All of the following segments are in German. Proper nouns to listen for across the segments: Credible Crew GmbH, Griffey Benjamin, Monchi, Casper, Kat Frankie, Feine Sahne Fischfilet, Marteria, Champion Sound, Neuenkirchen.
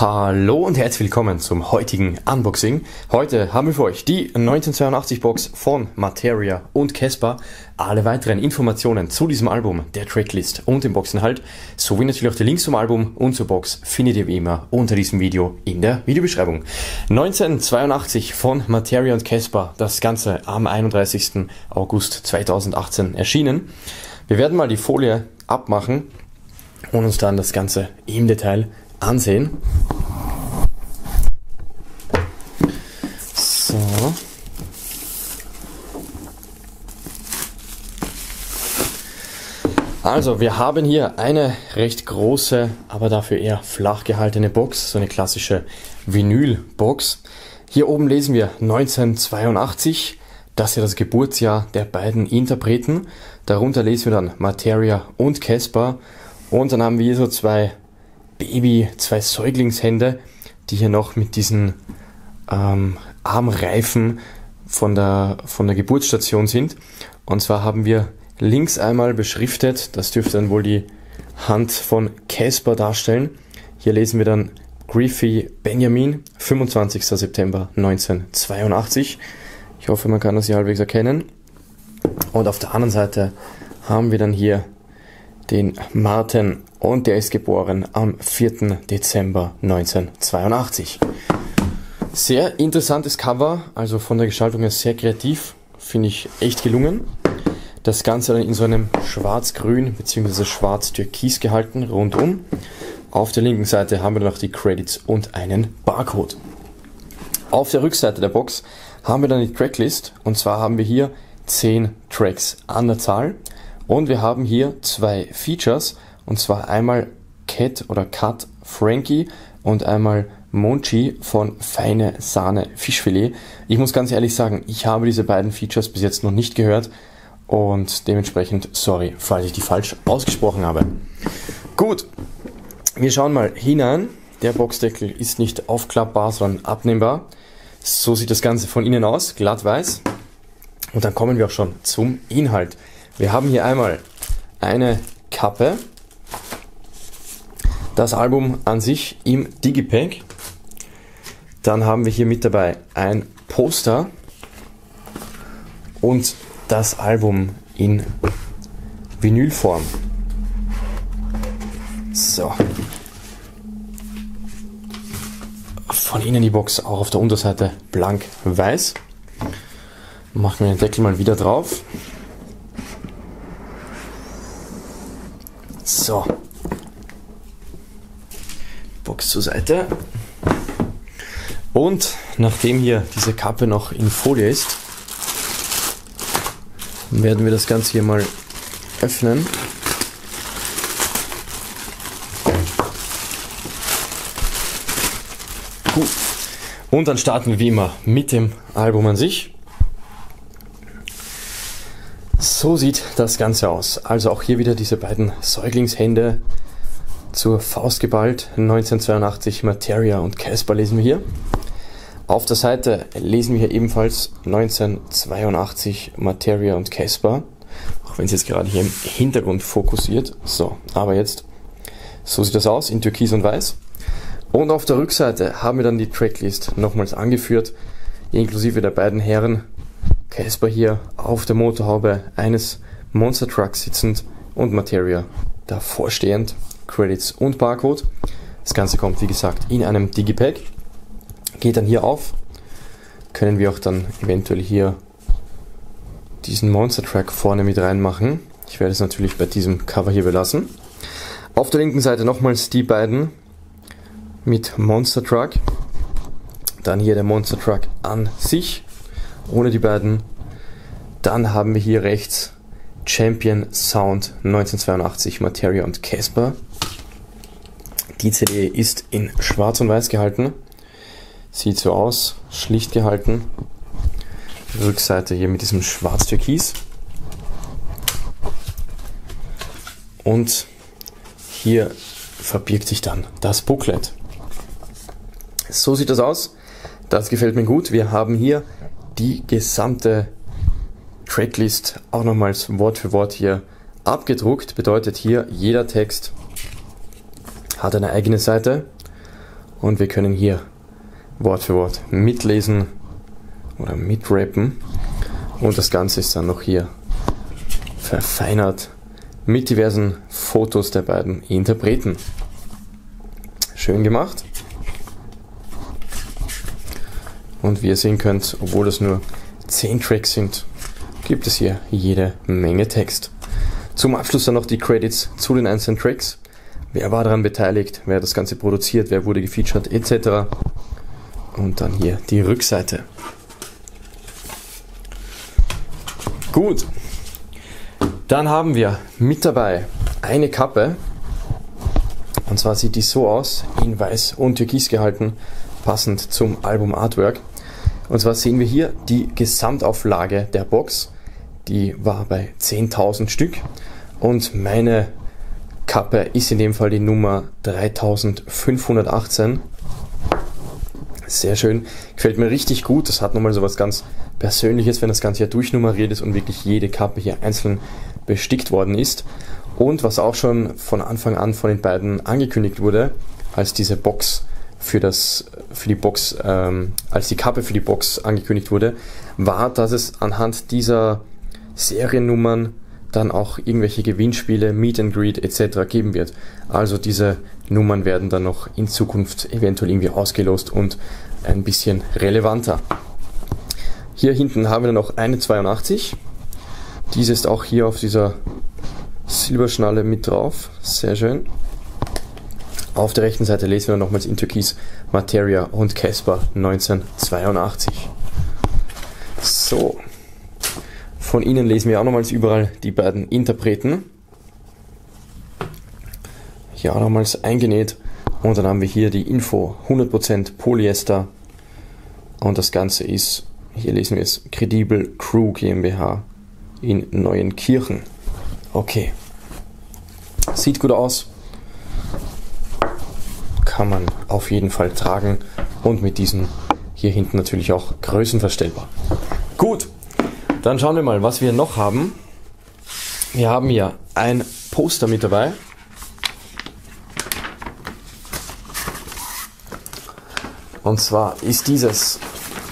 Hallo und herzlich willkommen zum heutigen Unboxing. Heute haben wir für euch die 1982 Box von Marteria und Casper. Alle weiteren Informationen zu diesem Album, der Tracklist und dem Boxinhalt, sowie natürlich auch die Links zum Album und zur Box findet ihr wie immer unter diesem Video in der Videobeschreibung. 1982 von Marteria und Casper, das Ganze am 31. August 2018 erschienen. Wir werden mal die Folie abmachen und uns dann das Ganze im Detail ansehen. So. Also wir haben hier eine recht große, aber dafür eher flach gehaltene Box, so eine klassische Vinylbox. Hier oben lesen wir 1982, das ist ja das Geburtsjahr der beiden Interpreten. Darunter lesen wir dann Marteria und Casper und dann haben wir hier so zwei Säuglingshände, die hier noch mit diesen Armreifen von der Geburtsstation sind. Und zwar haben wir links einmal beschriftet, das dürfte dann wohl die Hand von Casper darstellen. Hier lesen wir dann Griffey Benjamin, 25. September 1982. Ich hoffe, man kann das hier halbwegs erkennen. Und auf der anderen Seite haben wir dann hier den Martin und der ist geboren am 4. Dezember 1982. Sehr interessantes Cover, also von der Gestaltung her sehr kreativ, finde ich echt gelungen. Das Ganze dann in so einem schwarz-grün bzw. schwarz-türkis gehalten rundum. Auf der linken Seite haben wir noch die Credits und einen Barcode. Auf der Rückseite der Box haben wir dann die Tracklist und zwar haben wir hier 10 Tracks an der Zahl. Und wir haben hier zwei Features, und zwar einmal Kat Frankie und einmal Monchi von Feine Sahne Fischfilet. Ich muss ganz ehrlich sagen, ich habe diese beiden Features bis jetzt noch nicht gehört und dementsprechend sorry, falls ich die falsch ausgesprochen habe. Gut, wir schauen mal hinein. Der Boxdeckel ist nicht aufklappbar, sondern abnehmbar. So sieht das Ganze von innen aus, glatt weiß. Und dann kommen wir auch schon zum Inhalt. Wir haben hier einmal eine Kappe, das Album an sich im Digipack, dann haben wir hier mit dabei ein Poster und das Album in Vinylform. So. Von innen die Box auch auf der Unterseite blank weiß. Machen wir den Deckel mal wieder drauf. So, Box zur Seite und nachdem hier diese Kappe noch in Folie ist, werden wir das Ganze hier mal öffnen. Gut. Und dann starten wir wie immer mit dem Album an sich. So sieht das Ganze aus. Also auch hier wieder diese beiden Säuglingshände zur Faust geballt. 1982 Marteria und Casper lesen wir hier. Auf der Seite lesen wir hier ebenfalls 1982 Marteria und Casper. Auch wenn es jetzt gerade hier im Hintergrund fokussiert. So, aber jetzt. So sieht das aus in Türkis und Weiß. Und auf der Rückseite haben wir dann die Tracklist nochmals angeführt. Inklusive der beiden Herren. Casper hier auf der Motorhaube eines Monster Trucks sitzend und Marteria davor stehend, Credits und Barcode. Das Ganze kommt wie gesagt in einem Digipack, geht dann hier auf, können wir auch dann eventuell hier diesen Monster Truck vorne mit reinmachen. Ich werde es natürlich bei diesem Cover hier belassen. Auf der linken Seite nochmals die beiden mit Monster Truck, dann hier der Monster Truck an sich. Ohne die beiden. Dann haben wir hier rechts Champion Sound 1982 Marteria und Casper. Die CD ist in schwarz und weiß gehalten. Sieht so aus, schlicht gehalten. Rückseite hier mit diesem schwarz-türkis. Und hier verbirgt sich dann das Booklet. So sieht das aus. Das gefällt mir gut. Wir haben hier die gesamte Tracklist auch nochmals Wort für Wort hier abgedruckt. Bedeutet hier, jeder Text hat eine eigene Seite und wir können hier Wort für Wort mitlesen oder mitrappen und das Ganze ist dann noch hier verfeinert mit diversen Fotos der beiden Interpreten. Schön gemacht. Und wie ihr sehen könnt, obwohl es nur 10 Tracks sind, gibt es hier jede Menge Text. Zum Abschluss dann noch die Credits zu den einzelnen Tracks. Wer war daran beteiligt, wer hat das Ganze produziert, wer wurde gefeatured etc. Und dann hier die Rückseite. Gut, dann haben wir mit dabei eine Kappe. Und zwar sieht die so aus, in weiß und türkis gehalten, passend zum Album Artwork. Und zwar sehen wir hier die Gesamtauflage der Box. Die war bei 10.000 Stück und meine Kappe ist in dem Fall die Nummer 3518. Sehr schön, gefällt mir richtig gut. Das hat nochmal so was ganz Persönliches, wenn das Ganze hier durchnummeriert ist und wirklich jede Kappe hier einzeln bestickt worden ist. Und was auch schon von Anfang an von den beiden angekündigt wurde, als diese Box als die Kappe für die Box angekündigt wurde, war, dass es anhand dieser Seriennummern dann auch irgendwelche Gewinnspiele, Meet and Greet etc. geben wird. Also diese Nummern werden dann noch in Zukunft eventuell irgendwie ausgelost und ein bisschen relevanter. Hier hinten haben wir noch eine 82. Diese ist auch hier auf dieser Silberschnalle mit drauf. Sehr schön. Auf der rechten Seite lesen wir nochmals in Türkis Marteria und Casper 1982. So. Von ihnen lesen wir auch nochmals überall die beiden Interpreten. Hier auch nochmals eingenäht. Und dann haben wir hier die Info 100% Polyester. Und das Ganze ist, hier lesen wir es, Credible Crew GmbH in Neuenkirchen. Okay. Sieht gut aus. Kann man auf jeden Fall tragen. Und mit diesen hier hinten natürlich auch größenverstellbar. Gut. Dann schauen wir mal, was wir noch haben. Wir haben hier ein Poster mit dabei. Und zwar ist dieses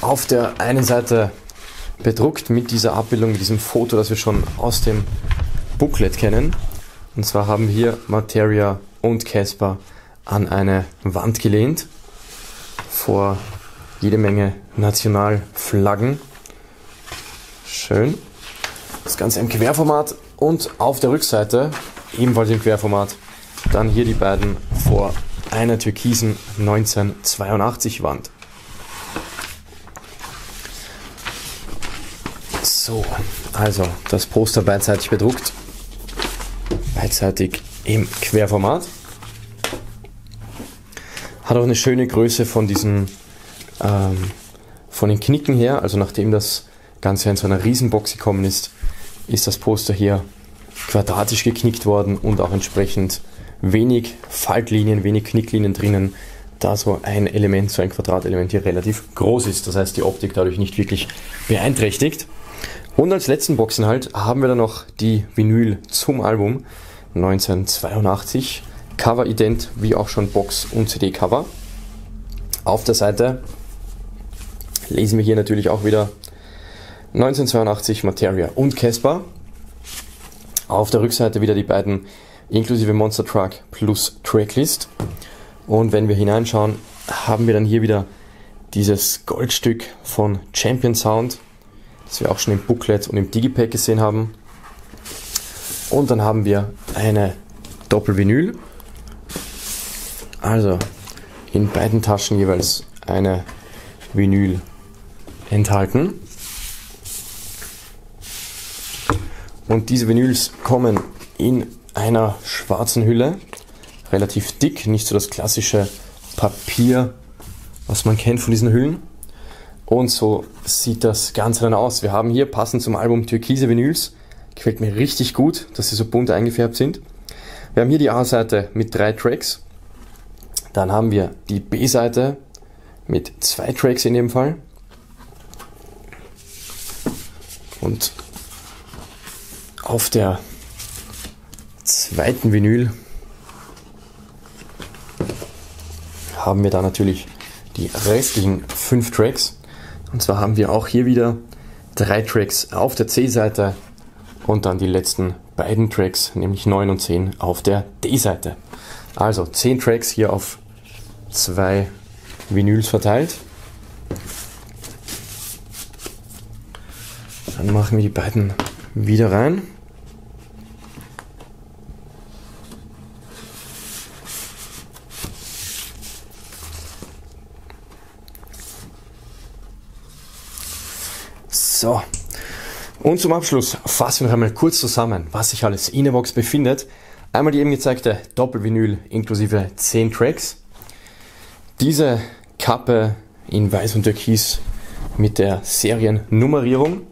auf der einen Seite bedruckt mit dieser Abbildung, mit diesem Foto, das wir schon aus dem Booklet kennen. Und zwar haben hier Marteria und Casper an eine Wand gelehnt. Vor jede Menge Nationalflaggen. Schön. Das Ganze im Querformat und auf der Rückseite, ebenfalls im Querformat, dann hier die beiden vor einer türkisen 1982 Wand. So, also das Poster beidseitig bedruckt, beidseitig im Querformat. Hat auch eine schöne Größe von diesen, von den Knicken her, also nachdem das Ganze in so einer Riesenbox gekommen ist, ist das Poster hier quadratisch geknickt worden und auch entsprechend wenig Faltlinien, wenig Knicklinien drinnen, da so ein Element, so ein Quadratelement hier relativ groß ist. Das heißt, die Optik dadurch nicht wirklich beeinträchtigt. Und als letzten Boxinhalt haben wir dann noch die Vinyl zum Album 1982. Cover ident wie auch schon Box- und CD-Cover. Auf der Seite lesen wir hier natürlich auch wieder 1982 Marteria und Casper. Auf der Rückseite wieder die beiden inklusive Monster Truck plus Tracklist. Und wenn wir hineinschauen, haben wir dann hier wieder dieses Goldstück von Champion Sound, das wir auch schon im Booklet und im Digipack gesehen haben. Und dann haben wir eine Doppelvinyl. Also in beiden Taschen jeweils eine Vinyl enthalten. Und diese Vinyls kommen in einer schwarzen Hülle, relativ dick, nicht so das klassische Papier, was man kennt von diesen Hüllen. Und so sieht das Ganze dann aus. Wir haben hier passend zum Album türkise Vinyls, gefällt mir richtig gut, dass sie so bunt eingefärbt sind. Wir haben hier die A-Seite mit 3 Tracks, dann haben wir die B-Seite mit 2 Tracks in dem Fall. Und auf der zweiten Vinyl haben wir da natürlich die restlichen 5 Tracks. Und zwar haben wir auch hier wieder 3 Tracks auf der C-Seite und dann die letzten beiden Tracks, nämlich 9 und 10 auf der D-Seite. Also 10 Tracks hier auf 2 Vinyls verteilt. Dann machen wir die beiden wieder rein. So, und zum Abschluss fassen wir noch einmal kurz zusammen, was sich alles in der Box befindet. Einmal die eben gezeigte Doppelvinyl inklusive 10 Tracks. Diese Kappe in Weiß und Türkis mit der Seriennummerierung.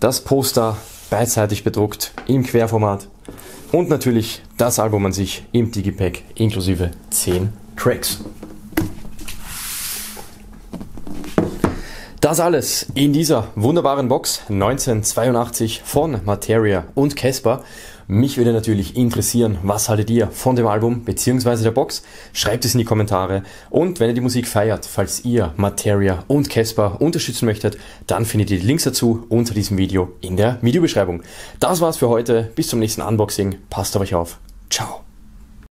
Das Poster beidseitig bedruckt im Querformat. Und natürlich das Album an sich im Digipack inklusive 10 Tracks. Das alles in dieser wunderbaren Box 1982 von Marteria und Casper. Mich würde natürlich interessieren, was haltet ihr von dem Album bzw. der Box? Schreibt es in die Kommentare. Und wenn ihr die Musik feiert, falls ihr Marteria und Casper unterstützen möchtet, dann findet ihr die Links dazu unter diesem Video in der Videobeschreibung. Das war's für heute. Bis zum nächsten Unboxing. Passt auf euch auf. Ciao.